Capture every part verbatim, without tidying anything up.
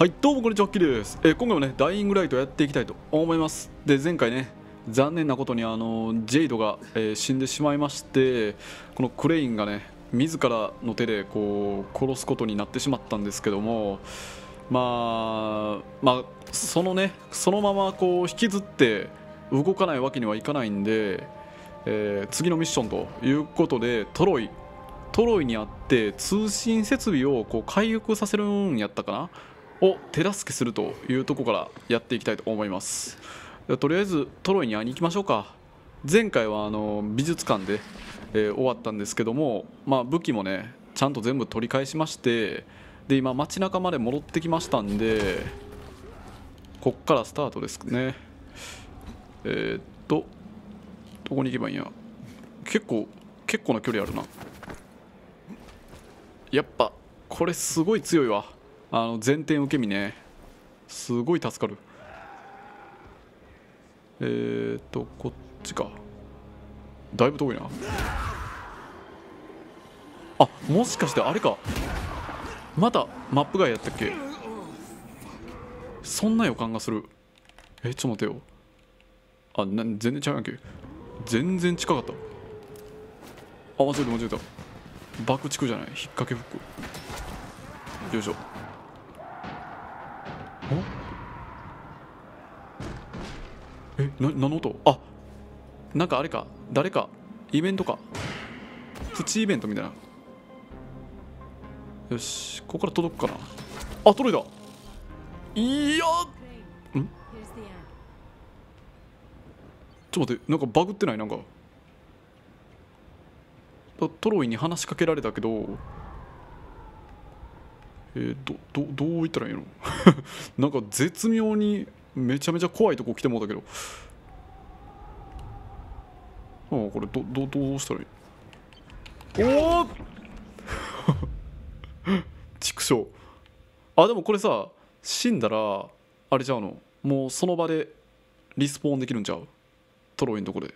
はいどうもこんにちは、おっきです。え今回もねダイイングライトやっていきたいと思います。で前回ね残念なことにあのジェイドが、えー、死んでしまいまして、このクレインがね自らの手でこう殺すことになってしまったんですけども、まあまあそのねそのままこう引きずって動かないわけにはいかないんで、えー、次のミッションということでトロイトロイにあって通信設備をこう回復させるんやったかなを手助けするというところからやっていきたいと思います。とりあえずトロイに会いに行きましょうか。前回はあの美術館で、えー、終わったんですけども、まあ、武器もねちゃんと全部取り返しまして、で今街中まで戻ってきましたんで、こっからスタートですね。えー、っとどこに行けばいいんや。結構結構な距離あるな。やっぱこれすごい強いわ。あの前転受け身ねすごい助かる。えーっとこっちか。だいぶ遠いな。あもしかしてあれか、またマップ外やったっけ。そんな予感がする。えちょっと待てよ。あな全然違うやんけ。全然近かった。あ間違えた間違えた。爆竹じゃない、引っ掛けフック。よいしょ。えな何の音。あなんかあれか、誰かイベントか、プチイベントみたいな。よしここから届くかな。あ届いた。いやんちょっと待って、なんかバグってない。なんかトロイに話しかけられたけど、えー、ど, ど, どう言ったらいいのなんか絶妙にめちゃめちゃ怖いとこ来てもうたけど、あーこれ ど, ど, どうしたらいい。おお畜生。あでもこれさ死んだらあれちゃうの、もうその場でリスポーンできるんちゃう、トロイのとこで。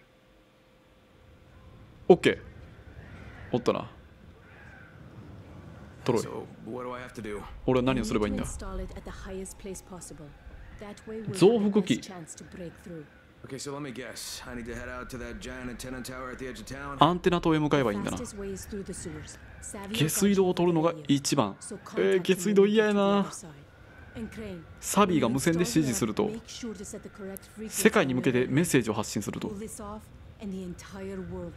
OK おったなトロイ。俺は何をすればいいんだ。増幅器。アンテナ塔へ向かえばいいんだな。下水道を取るのが一番。えー、下水道嫌やな。サビーが無線で指示すると、世界に向けてメッセージを発信すると。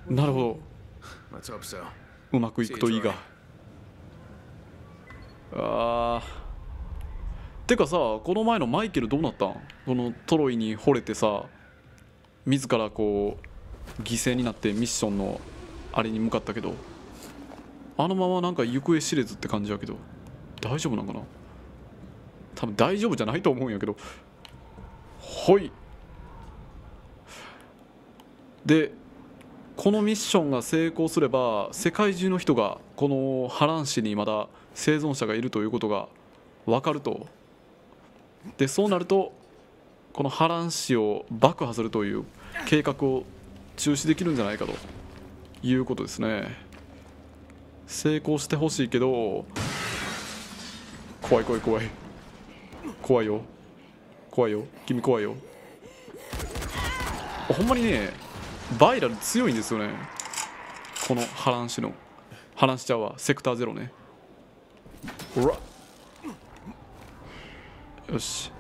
なるほど、うまくいくといいが。あーてかさ、この前のマイケルどうなったん。このトロイに惚れてさ、自らこう犠牲になってミッションのあれに向かったけど、あのままなんか行方知れずって感じやけど大丈夫なんかな。多分大丈夫じゃないと思うんやけど。ほいでこのミッションが成功すれば世界中の人がこのハラン市にまだ生存者がいるということが分かると。でそうなるとこのハラン市を爆破するという計画を中止できるんじゃないかということですね。成功してほしいけど、怖い怖い怖い怖いよ怖いよ君怖いよ。ほんまにねバイラル強いんですよね、このハラン市の。ハラン市ちゃうわ、セクターゼロね。ほらよし。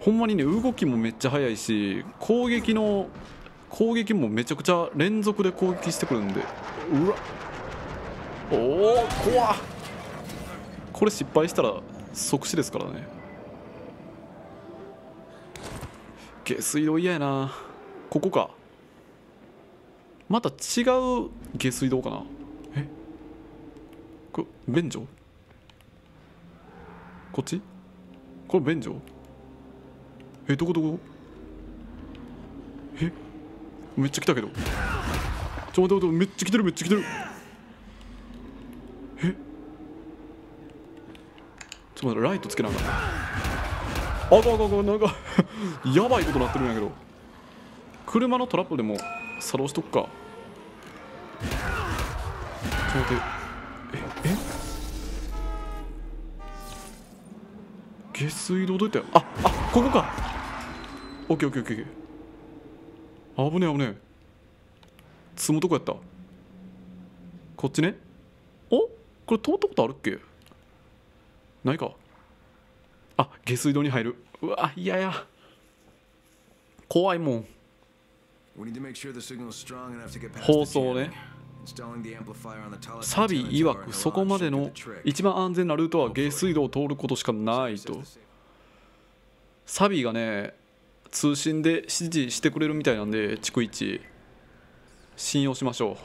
ほんまにね動きもめっちゃ速いし、攻撃の攻撃もめちゃくちゃ連続で攻撃してくるんで。うわおお怖っ。これ失敗したら即死ですからね。下水道嫌やな。ここか、また違う下水道かな。えこれ便所、こっち、これ便所。えどこどこ。えめっちゃ来たけど、ちょ待って待って、めっちゃ来てるめっちゃ来てる。えちょ待って、ライトつけながら。あかんあかんあかん、なんかやばいことなってるんやけど。車のトラップでも作動しとくか。ちょっと待って、ええ下水道どうやって、ああここか。オッケーオッケーオッケー。危ねえ危ねえ。積むとこやった。こっちね。おこれ通ったことあるっけ、ないか。あ下水道に入る。うわいやいや怖いもん。放送ね。サビ曰くそこまでの一番安全なルートは下水道を通ることしかないと。サビがね通信で指示してくれるみたいなんで、逐一信用しましょう。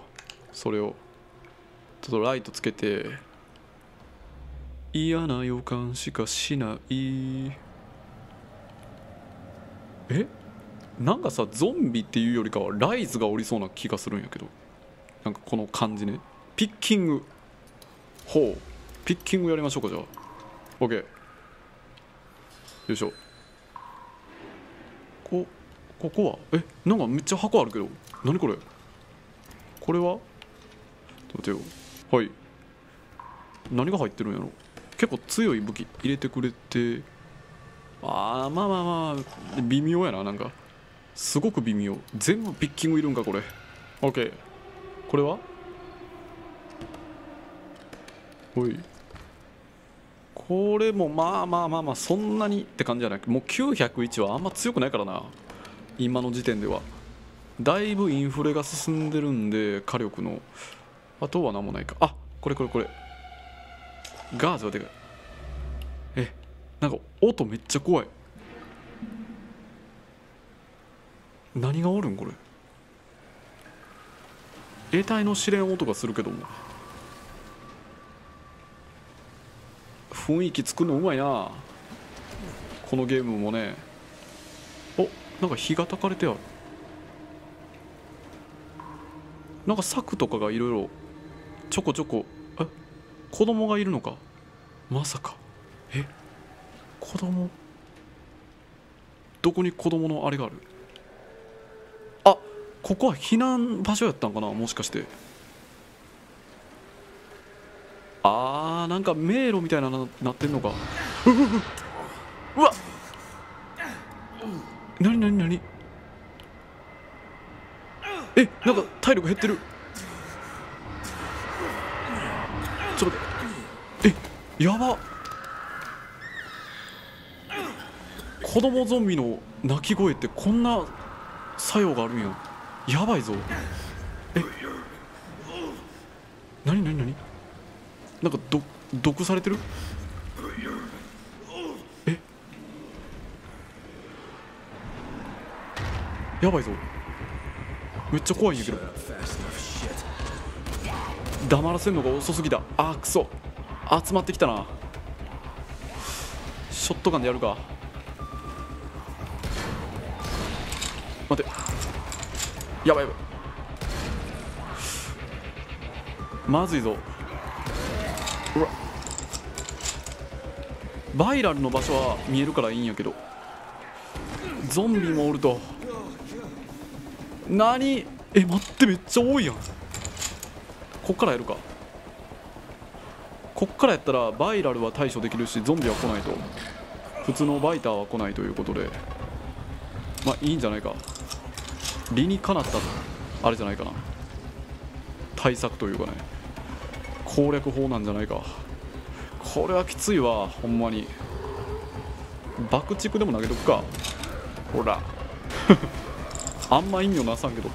それをちょっとライトつけて、嫌な予感しかしない。えなんかさゾンビっていうよりかはライズがおりそうな気がするんやけど、なんかこの感じね。ピッキング、ほうピッキングやりましょうか。じゃあ OK よいしょ。こここはえなんかめっちゃ箱あるけど、何これ。これはちょっと待てよ。はい何が入ってるんやろ。結構強い武器入れてくれて、あーまあまあまあ微妙やな、なんかすごく微妙。全部ピッキングいるんかこれ。 OK これはおい、これもまあまあまあまあそんなにって感じじゃない。もうきゅうひゃくいちはあんま強くないからな今の時点では。だいぶインフレが進んでるんで火力の。あとは何もないか。あこれこれこれガーズはでかい。えなんか音めっちゃ怖い。何がおるんこれ。永代の試練音がするけども、雰囲気作るのうまいなこのゲームもね。おなんか火がたかれてある。なんか柵とかがいろいろちょこちょこ。え子供がいるのか、まさか。え子供、どこに子供のあれがある。あここは避難場所やったんかなもしかして。あーなんか迷路みたいなのなってんのか。ううううわっなになになに。えなんか体力減ってる。ちょっと待って、えやばっ。子供ゾンビの鳴き声ってこんな作用があるんや。やばいぞ。えなになになに。なんかど毒されてる。えやばいぞ。めっちゃ怖いんやけど。黙らせるのが遅すぎだ。あーくそ集まってきたな。ショットガンでやるか。待てやばいやばいまずいぞ。うわバイラルの場所は見えるからいいんやけど、ゾンビもおると。何え待ってめっちゃ多いやん。こっからやるか。こっからやったらバイラルは対処できるしゾンビは来ないと、普通のバイターは来ないということで、まあいいんじゃないか。理にかなったあれじゃないかな、対策というかね、攻略法なんじゃないか。これはきついわほんまに。爆竹でも投げとくかほらあんま意味をなさんけど、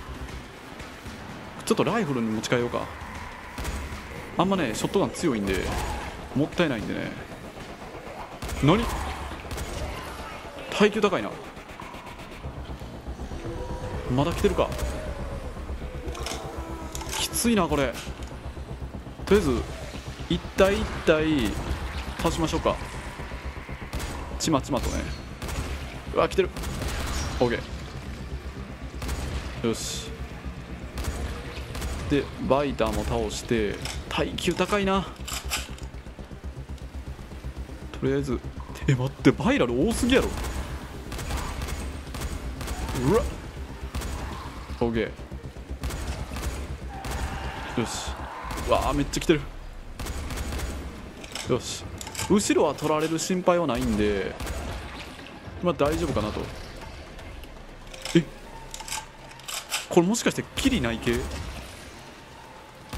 ちょっとライフルに持ち替えようか。あんまねショットガン強いんでもったいないんでね。何耐久高いな。まだ来てるか。きついなこれ。とりあえず一体一体倒しましょうか、ちまちまとね。うわ来てる。 OKよし。でバイターも倒して、耐久高いな。とりあえずえ待ってバイラル多すぎやろ。うわっ OK よし。うわーめっちゃ来てる。よし後ろは取られる心配はないんで、まあ大丈夫かなと。えっ、これもしかしてキリない系、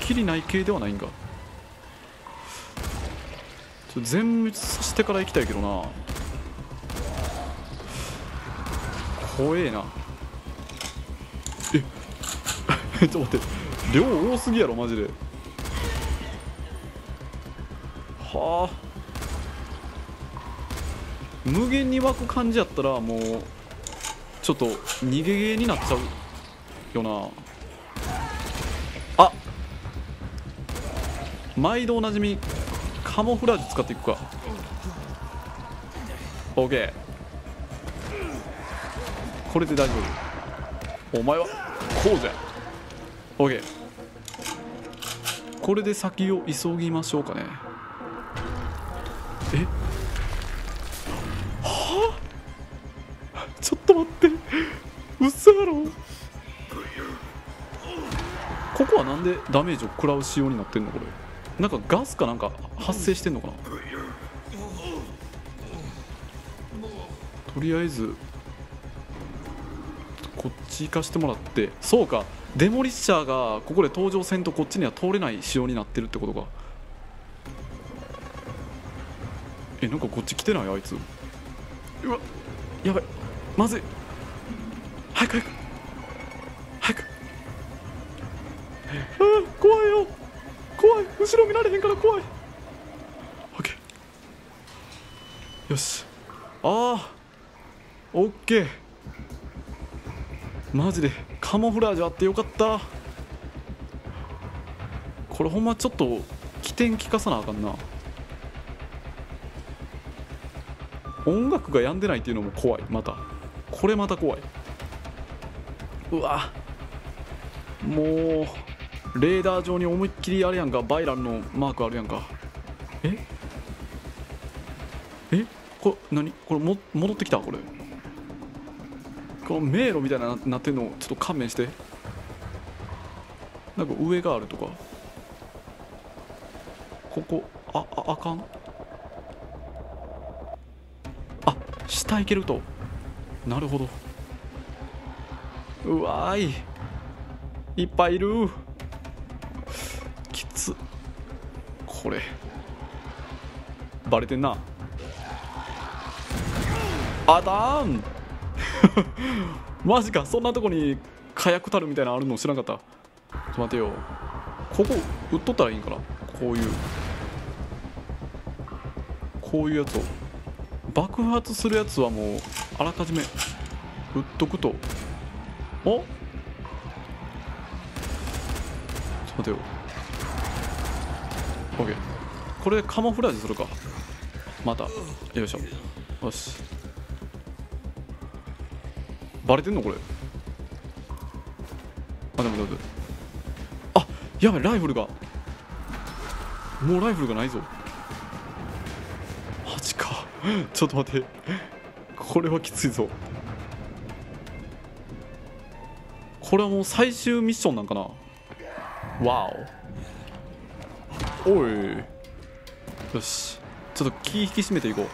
キリない系ではないんか。ちょっと全滅してから行きたいけどな。怖えな。えっちょっと待って、量多すぎやろマジで。はあ、無限に湧く感じやったらもうちょっと逃げゲーになっちゃうよな。あ、毎度おなじみカモフラージュ使っていくか。 OK、 これで大丈夫。お前はこうじゃ。 OK、 これで先を急ぎましょうかね。えっ、ちょっと待って、嘘やろ。ここはなんでダメージを食らう仕様になってんのこれ。なんかガスかなんか発生してんのかな。とりあえずこっち行かしてもらって。そうか、デモリッシャーがここで登場せんとこっちには通れない仕様になってるってことか。え、なんかこっち来てないあいつ。うわ、やばい、まずい、早く早く早く。ああ、怖いよ、怖い、後ろ見られへんから怖い。 OK、 よし、ああ OK、 マジでカモフラージュあってよかった。これほんまちょっと起点聞かさなあかんな。音楽が止んでないっていうのも怖い。またこれまた怖い。うわ、もうレーダー上に思いっきりあれやんか、バイランのマークあるやんか。ええ、これ何、これも戻ってきた。これこの迷路みたいななってんのちょっと勘弁して。なんか上があるとか、ここ、ああ、あかん。あ、下行けると。なるほど。うわーい、いっぱいいる。きつ、これバレてんな。あだーんマジか、そんなとこに火薬たるみたいなのあるの知らなかった。ちょっと待てよ、ここ撃っとったらいいんかな。こういうこういうやつを、爆発するやつはもうあらかじめ打っとくと。お、ちょっと待てよ。 OK、 これでカモフラージュするかまた。よいしょ、よし、バレてんのこれ。あ、でもだいぶ、あ、やばい、ライフルがもうライフルがないぞ。マジかちょっと待って、これはきついぞ。これはもう最終ミッションなんかな。わお、おい、よし、ちょっと気引き締めていこう。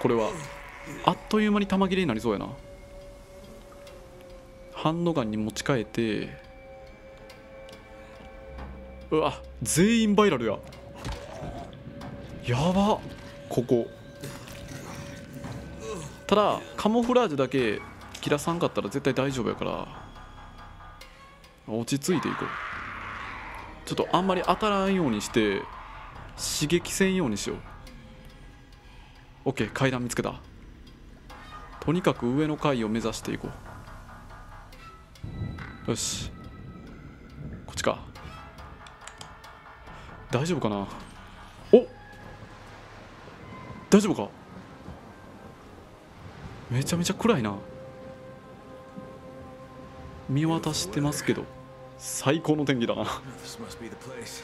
これはあっという間に弾切れになりそうやな。ハンドガンに持ち替えて、うわ、全員バイラルや。やば、ここ。ただカモフラージュだけ切らさんかったら絶対大丈夫やから、落ち着いていこう。ちょっとあんまり当たらんようにして刺激せんようにしよう。 OK、 階段見つけた。とにかく上の階を目指していこう。よし、こっちか。大丈夫かな。お、大丈夫か。めちゃめちゃ暗いな。見渡してますけど最高の天気だな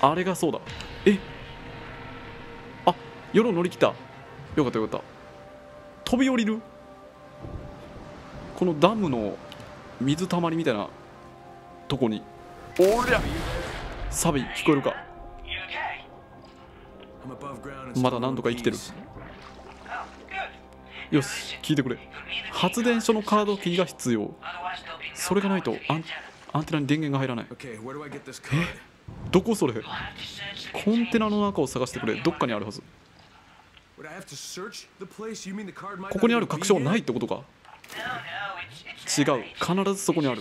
あれがそうだ。え、あ、夜を乗り切った。よかったよかった。飛び降りる、このダムの水たまりみたいなとこに。おりゃ、サビ聞こえるか。まだ何とか生きてる。よし、聞いてくれ。発電所のカードキーが必要。それがないとア ン, アンテナに電源が入らない。え、どこそれ。コンテナの中を探してくれ。どっかにあるはず。ここにある確証ないってことか。違う、必ずそこにある。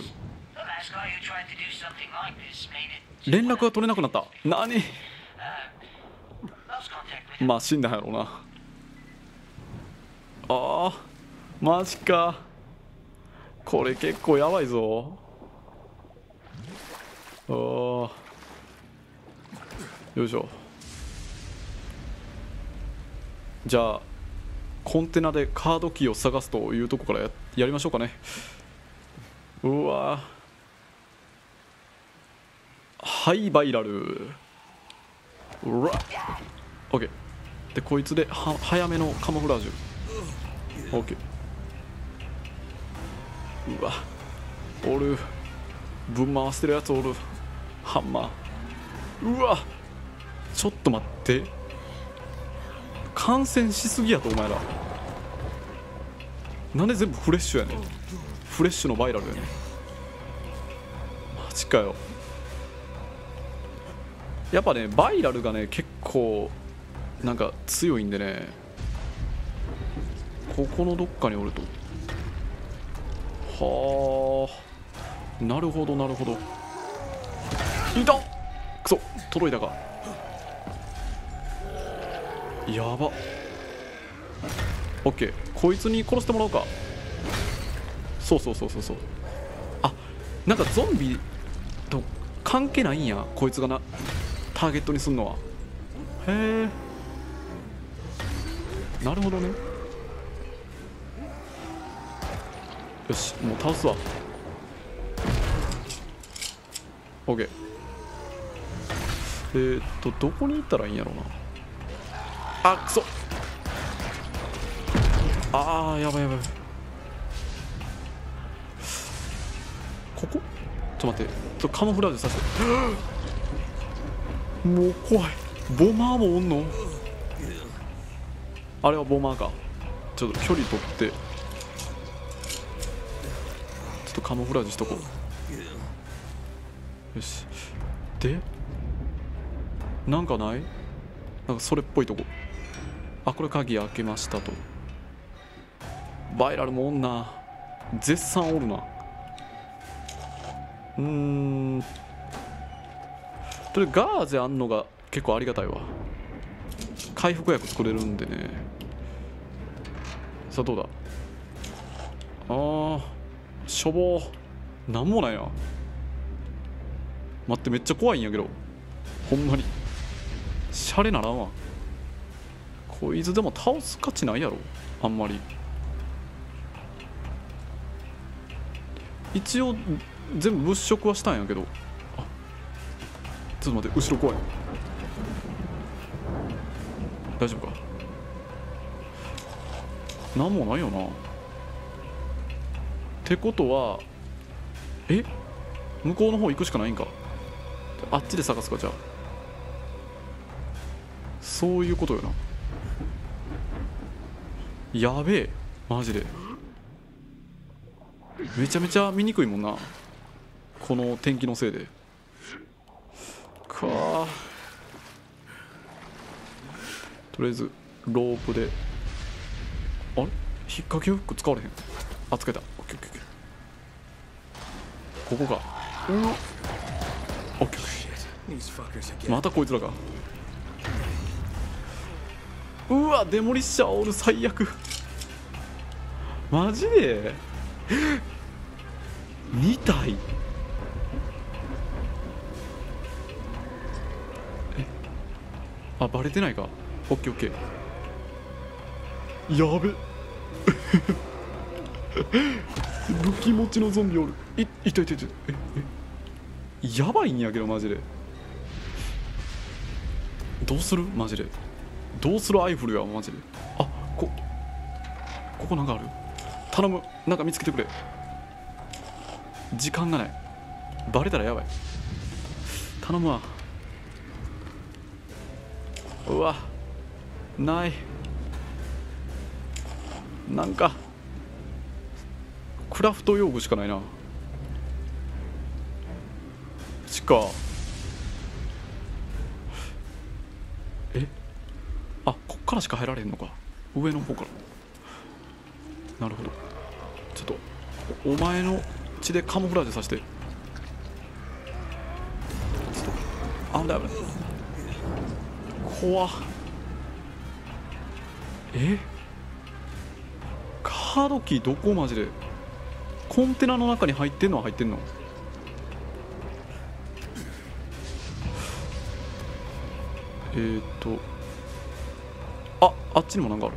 連絡が取れなくなった。何まあ死んだんやろうな。ああ、マジか。これ結構やばいぞ。ああ、よいしょ。じゃあコンテナでカードキーを探すというとこから や, やりましょうかね。うわ、はい、バイラル。うわ、オッケー。でこいつでは早めのカモフラージュ。オッケー。うわ、おる。ぶん回してるやつおる。ハンマー。うわ、ちょっと待って、感染しすぎやとお前ら。なんで全部フレッシュやねん。フレッシュのバイラルやねん。マジかよ。やっぱねバイラルがね結構なんか強いんでね。ここのどっかにおると。はあ、なるほどなるほど。いた、くそ、届いたか。やば。オッケー、こいつに殺してもらおうか。そうそうそうそうそう。あ、なんかゾンビと関係ないんや、こいつがなターゲットにすんのは。へえ、なるほどね。よし、もう倒すわ。オッケー。えー、っとどこに行ったらいいんやろうな。あ、くそ。あー、やばいやばい。ここちょっと待って、ちょっとカモフラージュさせて。もう怖い。ボマーもおんの。あれはボマーか。ちょっと距離取って、ちょっとカモフラージュしとこう。よし。でなんかない、なんかそれっぽいとこ。あ、これ鍵開けましたと。バイラルもおんな。絶賛おるな。うーん、とりあえずガーゼあんのが結構ありがたいわ。回復薬作れるんでね。さあどうだ。あー、しょぼー。なんもないな。待って、めっちゃ怖いんやけど、ほんまに。シャレならんわ。こいつでも倒す価値ないやろ、あんまり。一応全部物色はしたんやけど。あ、ちょっと待って、後ろ怖い。大丈夫か。なんもないよな。ってことは、え、向こうの方行くしかないんか。あっちで探すか。じゃあそういうことよな。やべえ、マジでめちゃめちゃ見にくいもんな、この天気のせいでか。とりあえずロープで、あれ、引っ掛けフック使われへん。あ、使えた。オッケーオッケー。ここか。オッケー。またこいつらか。うわ、デモリッシャーおる。最悪。マジでに体。え、あ、バレてないか。オッケーオッケー。やべ武器持ちのゾンビおる。いいたいたいた。ええ、やばいんやけどマジで。どうするマジで。どうするアイフルやマジで。あ、こここなんかある。頼む、なんか見つけてくれ。時間がない。バレたらやばい。頼むわ。うわ、ない。なんかクラフト用具しかないな。しかえあこっからしか入られへんのか、上の方から。なるほど、ちょっと お, お前の血でカモフラージュさせて。ちょっと危ない危ない怖っ。えカードキーどこ、マジで。コンテナの中に入ってんのは入ってんの。えーっとああっちにもなんかある。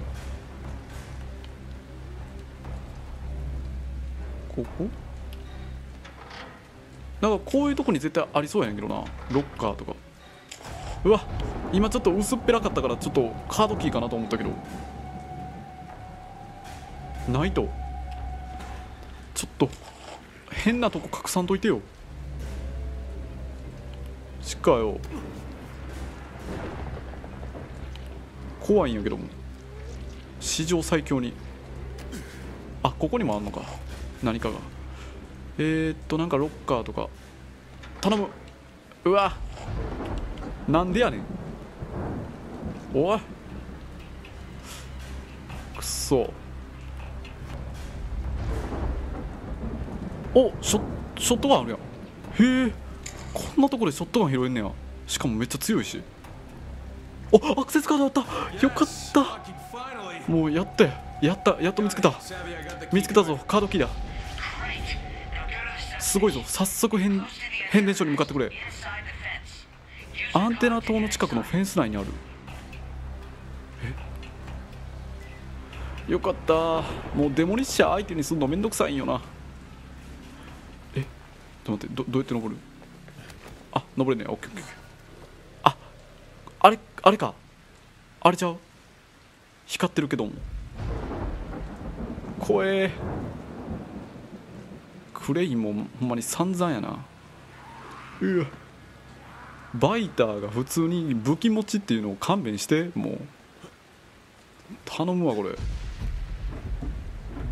ここなんかこういうとこに絶対ありそうやねんけどな、ロッカーとか。うわ今ちょっと薄っぺらかったからちょっとカードキーかなと思ったけどないと。ちょっと変なとこ隠さんといてよ。しかよ怖いんやけども。史上最強にあここにもあんのか何かが。えー、っとなんかロッカーとか頼む。うわなんでやねんおい、くそ。おショショットガンあるやん。へえこんなところでショットガン拾えんねや。しかもめっちゃ強いし。おアクセスカードあった、よかった。もうやったやったやっと見つけた、見つけたぞカードキーだ。すごいぞ、早速変変電所に向かってくれ。アンテナ塔の近くのフェンス内にある。えよかった、もうデモリッシャー相手にすんのめんどくさいんよな。えちょっと待って ど, どうやって登る。あ登れねえ。オッケーオッケー。ああれあれか、あれちゃう、光ってるけども。怖え。クレインもほんまに散々やな。うわバイターが普通に武器持ちっていうのを勘弁して、もう頼むわこれ。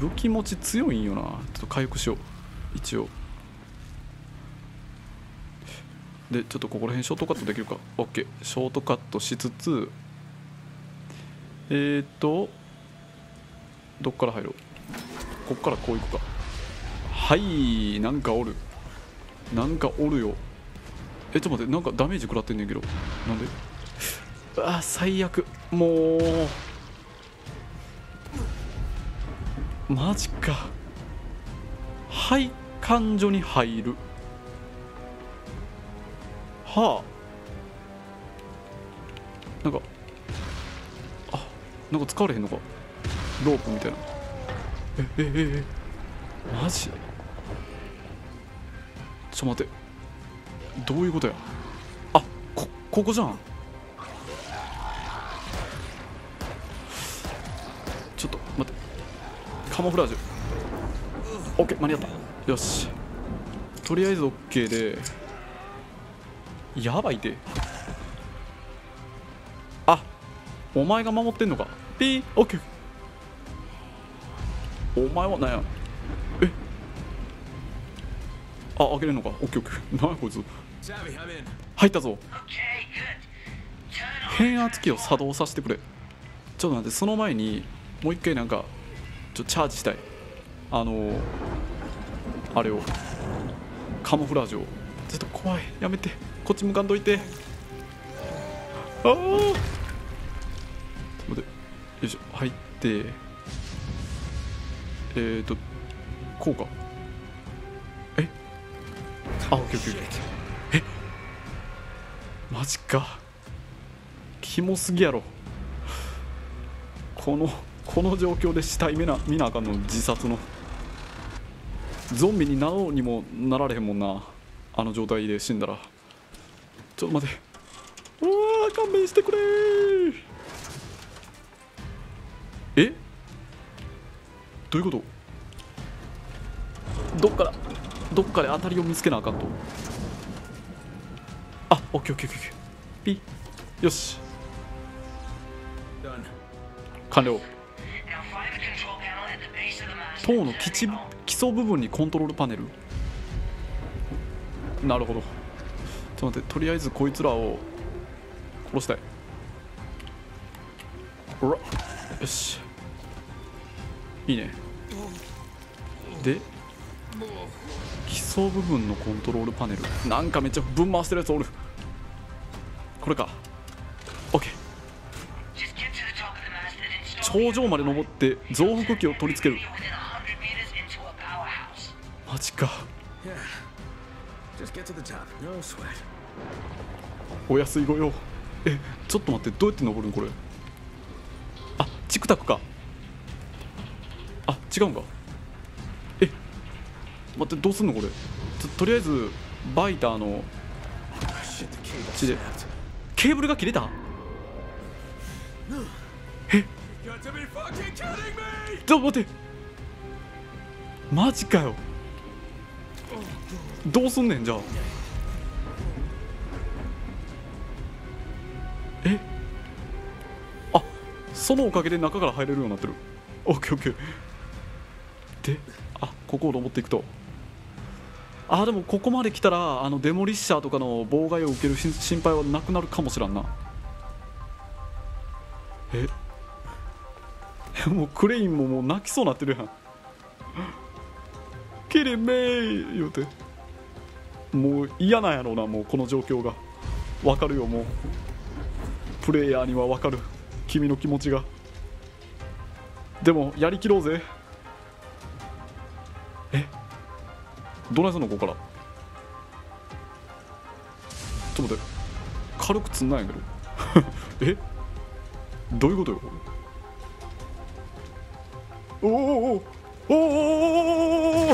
武器持ち強いんよな。ちょっと回復しよう一応。でちょっとここら辺ショートカットできるか。 OK ショートカットしつつ、えーっとどっから入ろう。こっからこういくか。はいなんかおる、なんかおるよ。えちょっと待って、なんかダメージ食らってんねんけどなんで。ああ最悪、もうマジか。配管所に入るはあ。なんかあなんか使われへんのかロープみたいな。ええええマジちょ待ってどういうことや。あこここじゃん。ちょっと待ってカモフラージュ OK 間に合った。よしとりあえず OK でやばいって。あお前が守ってんのか。ピー OK お前は何や。えあ開けれんのか。 OKOK 何やこいつ。入ったぞ。変圧器を作動させてくれ。ちょっと待って、その前にもう一回なんかちょっとチャージしたい。あのー、あれをカモフラージュを。ちょっと怖いやめて、こっち向かんといて。ああ待ってよいしょ入って、えーとこうか。えあオッケーオッケーオッケー。えマジかキモすぎやろ。このこの状況で死体見な見なあかんの。自殺のゾンビになろうにもなられへんもんな、あの状態で死んだら。ちょっと待て、うわー勘弁してくれー。えどういうこと。どっからどっかで当たりを見つけなあかんと。あオッケーオッケーオッケーピッよし。完了。塔の基地基礎部分にコントロールパネル。なるほど。ちょっと待って、とりあえずこいつらを殺したい。ほら、よし、いいね。で基礎部分のコントロールパネル、なんかめっちゃぶん回してるやつおる。これか。 OK、 頂上まで登って増幅器を取り付ける。マジか。お安いご用。え、ちょっと待って、どうやって登るのこれ。あ、チクタクか。あ、違うんか。え、待って、どうすんのこれ。と, とりあえずバイターの血でケーブルが切れた。え、ちょっと待って、マジかよ。どうすんねんじゃあ。え、あ、そのおかげで中から入れるようになってる。 オーケーオーケー で、あ、ここを登っていくと、あー、でもここまで来たらあのデモリッシャーとかの妨害を受ける心配はなくなるかもしらんな。えもうクレインももう泣きそうになってるやん。キレメー言うて、もう嫌なんやろうな、もうこの状況が。わかるよ、もうプレイヤーにはわかる、君の気持ちが。でもやりきろうぜ。え、どないすんのここから。ちょっと待って、軽く積んないんやけど。え、どういうことよ。おおおおお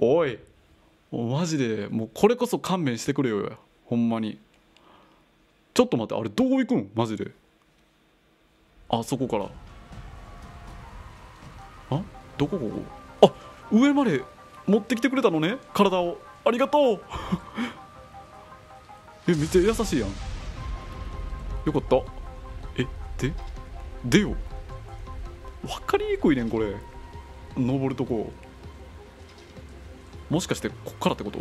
おおい、マジでもうこれこそ勘弁してくれよや、ほんまに。ちょっと待って、あれどこ行くんマジで。あそこから、あ、どこここ、あ、上まで持ってきてくれたのね、体を。ありがとう。え、めっちゃ優しいやん、よかった。え、ででよ、分かりにくいねんこれ、登るとこ。もしかしてこっからってこと。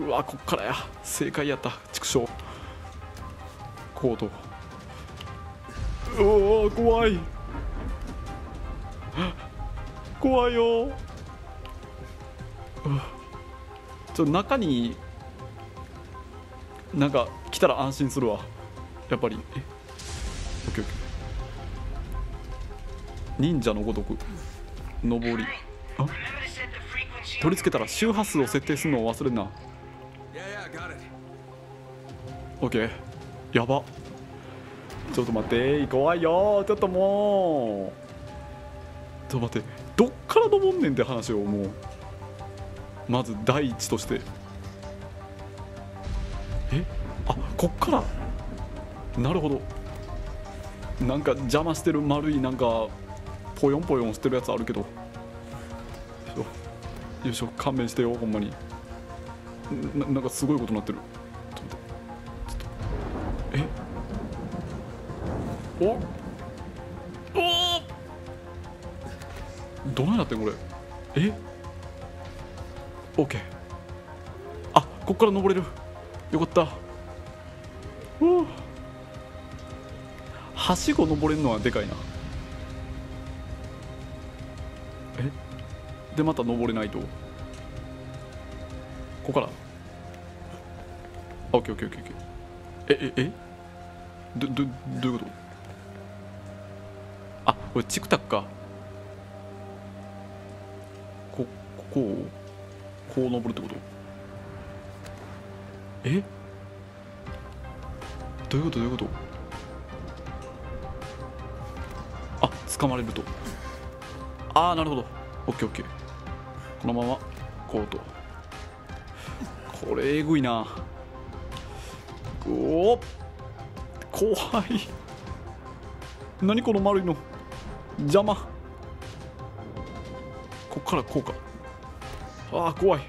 うわ、こっからや、正解やった、畜生。コート、うわ怖い、怖いよ。ちょっと中になんか来たら安心するわ、やっぱり。え、オッケーオッケー、忍者のごとく上り。あ、取り付けたら周波数を設定するのを忘れんな。 オーケー、 やば、ちょっと待って、怖いよ、ちょっともう、ちょっと待って、どっから登んねんって話を、もうまず第一として。え、あ、こっから、なるほど。なんか邪魔してる丸い、なんかポヨンポヨンしてるやつあるけど、よいしょ、よいしょ、勘弁してよほんまに。 な, なんかすごいことになってる。ちょっと待って、ちょっと、え、おお、どないなってんこれ。え、 オーケー、 あ、こっから登れる、よかった。うう、はしご登れるのはでかいな。え、でまた登れないと。ここから、あ、オッケーオッケーオッケーオッケー。えええ、どどどういうこと。あ、これチクタクか。ここをこう登るってこと。え、どういうこと、どういうこと。あ、掴まれると。ああ、なるほど、オッケーオッケー。このままコート、これえぐいな。おお、怖い。何この丸いの、邪魔。こっからこうか。ああ、怖い、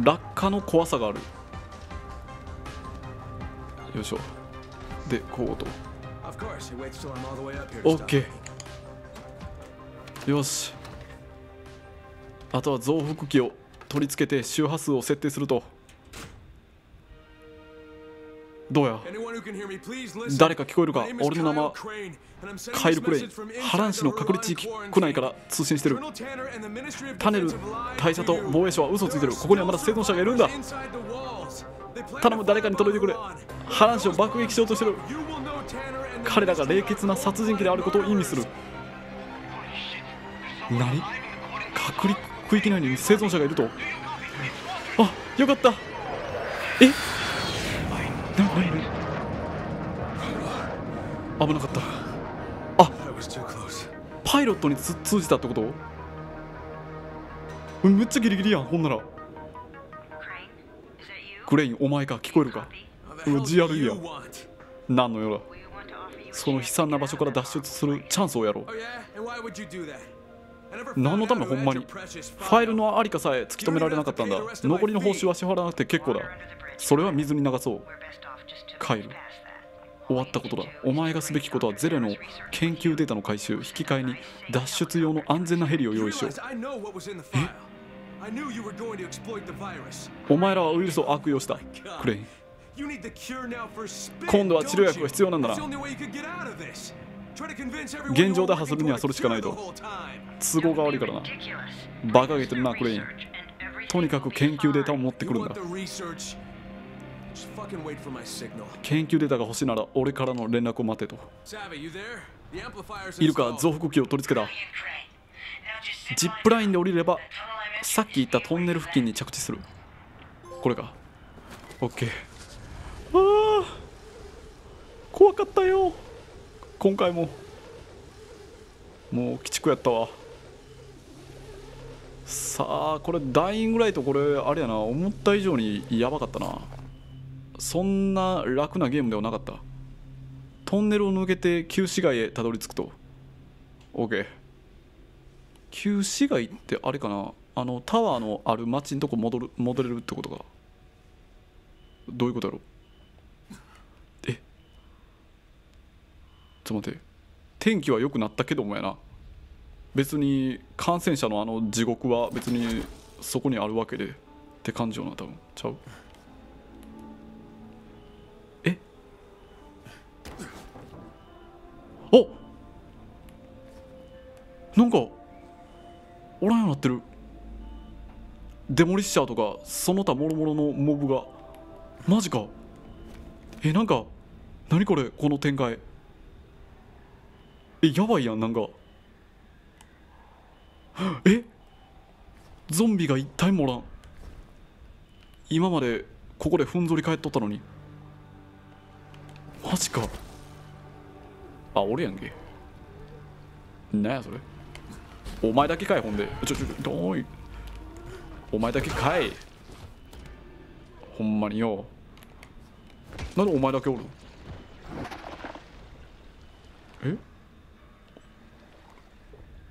落下の怖さがある。よいしょ。で、こうと。OK。よし。あとは増幅器を取り付けて周波数を設定すると。どうや、誰か聞こえるか。俺の名前はカイル・クレイン。波乱市の隔離地域区内から通信してる。タネル大社と防衛省は嘘をついてる。ここにはまだ生存者がいるんだ。頼む、誰かに届いてくれ。波乱市を爆撃しようとしてる。彼らが冷血な殺人鬼であることを意味する。何、隔離区域内に生存者がいると。あ、よかった。え、危なかった。あ、パイロットにつ通じたってこと。めっちゃギリギリやん。ほんならクレイン、お前か、聞こえるか。 ジーアールイー やん。何の用だ。その悲惨な場所から脱出するチャンスをやろう。何のため。ほんまにファイルのありかさえ突き止められなかったんだ。残りの報酬は支払わなくて結構だ。それは水に流そう。カイル、終わったことだ。お前がすべきことはゼレの研究データの回収、引き換えに脱出用の安全なヘリを用意しよう。お前らはウイルスを悪用した。クレイン、今度は治療薬が必要なんだな。現状打破するにはそれしかないと。都合が悪いからな。バカげてるな、クレイン。とにかく研究データを持ってくるんだ。研究データが欲しいなら俺からの連絡を待てと。いるか、増幅器を取り付けた。ジップラインで降りればさっき言ったトンネル付近に着地する。これか。 OK。 ああ、怖かったよ今回も。もう鬼畜やったわ。さあ、これダイイングライト、これあれやな、思った以上にやばかったな。そんな楽なゲームではなかった。トンネルを抜けて旧市街へたどり着くと。 OK。 旧市街ってあれかな、あのタワーのある町のとこ戻る戻れるってことか。どういうことやろ。え、ちょっと待って、天気は良くなったけどもやな。別に感染者のあの地獄は別にそこにあるわけでって感じよな、多分。ちゃう。お、なんかおらんようになってる。デモリッシャーとかその他もろもろのモブが。マジか。え、なんか何これ、この展開。え、やばいやん。なんかえ、ゾンビが一体もおらん。今までここでふんぞり返っとったのに。マジか。あ、俺やんけ。なんやそれ。お前だけかい。ほんでちょちょちょい、お前だけかい。ほんまによ、なんでお前だけおる。え、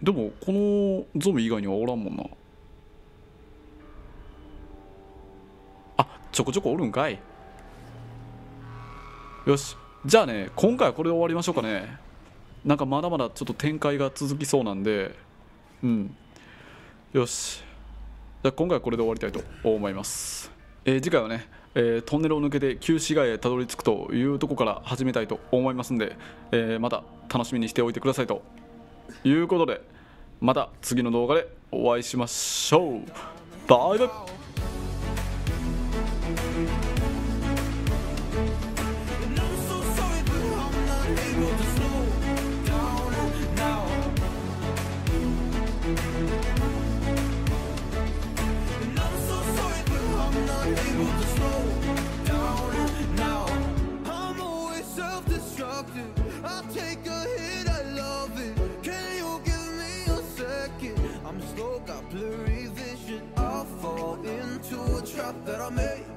でもこのゾンビ以外にはおらんもんな。あ、ちょこちょこおるんかい。よし、じゃあね、今回はこれで終わりましょうかね。なんかまだまだちょっと展開が続きそうなんで、うん。よし。じゃあ今回はこれで終わりたいと思います。えー、次回はね、えー、トンネルを抜けて旧市街へたどり着くというとこから始めたいと思いますんで、えー、また楽しみにしておいてくださいということで、また次の動画でお会いしましょう。バイバイ。Blurry vision, I fall into a trap that I made.